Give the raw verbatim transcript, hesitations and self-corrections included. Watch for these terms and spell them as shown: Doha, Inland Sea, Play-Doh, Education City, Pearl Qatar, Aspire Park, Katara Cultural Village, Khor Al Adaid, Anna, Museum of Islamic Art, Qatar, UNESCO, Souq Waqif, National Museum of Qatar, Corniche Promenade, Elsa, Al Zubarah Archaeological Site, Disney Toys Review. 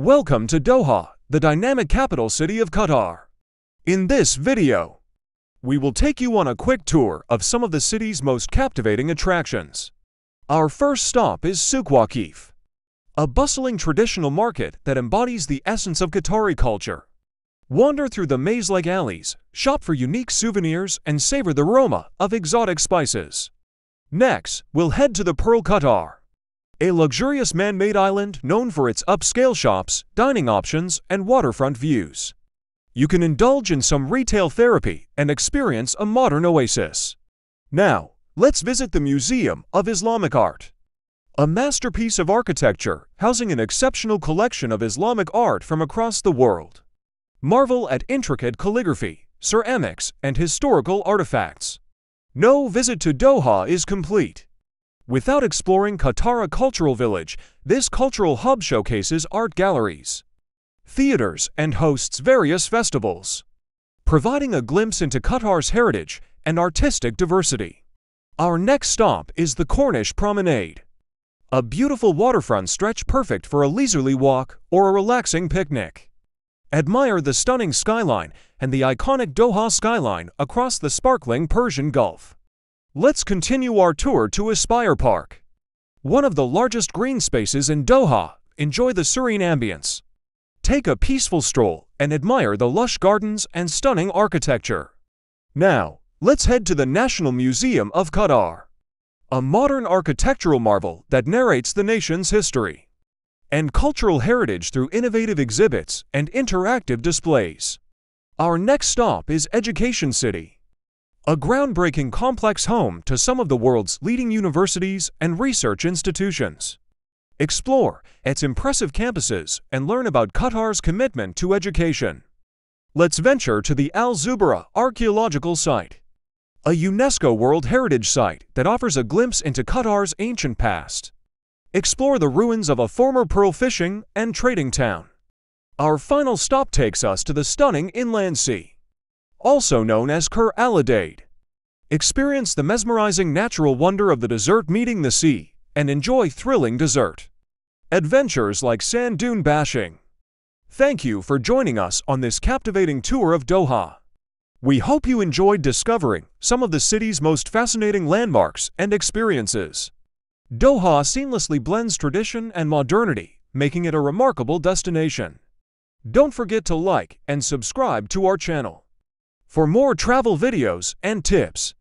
Welcome to Doha, the dynamic capital city of Qatar. In this video, we will take you on a quick tour of some of the city's most captivating attractions. Our first stop is Souq Waqif, a bustling traditional market that embodies the essence of Qatari culture. Wander through the maze-like alleys, shop for unique souvenirs, and savor the aroma of exotic spices. Next, we'll head to the Pearl Qatar, a luxurious man-made island known for its upscale shops, dining options, and waterfront views. You can indulge in some retail therapy and experience a modern oasis. Now, let's visit the Museum of Islamic Art, a masterpiece of architecture housing an exceptional collection of Islamic art from across the world. Marvel at intricate calligraphy, ceramics, and historical artifacts. No visit to Doha is complete without exploring Katara Cultural Village. This cultural hub showcases art galleries, theaters, and hosts various festivals, providing a glimpse into Qatar's heritage and artistic diversity. Our next stop is the Corniche Promenade, a beautiful waterfront stretch perfect for a leisurely walk or a relaxing picnic. Admire the stunning skyline and the iconic Doha skyline across the sparkling Persian Gulf. Let's continue our tour to Aspire Park, one of the largest green spaces in Doha. Enjoy the serene ambience. Take a peaceful stroll and admire the lush gardens and stunning architecture. Now, let's head to the National Museum of Qatar, a modern architectural marvel that narrates the nation's history and cultural heritage through innovative exhibits and interactive displays. Our next stop is Education City, a groundbreaking complex home to some of the world's leading universities and research institutions. Explore its impressive campuses and learn about Qatar's commitment to education. Let's venture to the Al Zubarah Archaeological Site, a UNESCO World Heritage Site that offers a glimpse into Qatar's ancient past. Explore the ruins of a former pearl fishing and trading town. Our final stop takes us to the stunning Inland Sea, also known as Khor Al Adaid. Experience the mesmerizing natural wonder of the desert meeting the sea and enjoy thrilling desert adventures like sand dune bashing. Thank you for joining us on this captivating tour of Doha. We hope you enjoyed discovering some of the city's most fascinating landmarks and experiences. Doha seamlessly blends tradition and modernity, making it a remarkable destination. Don't forget to like and subscribe to our channel for more travel videos and tips.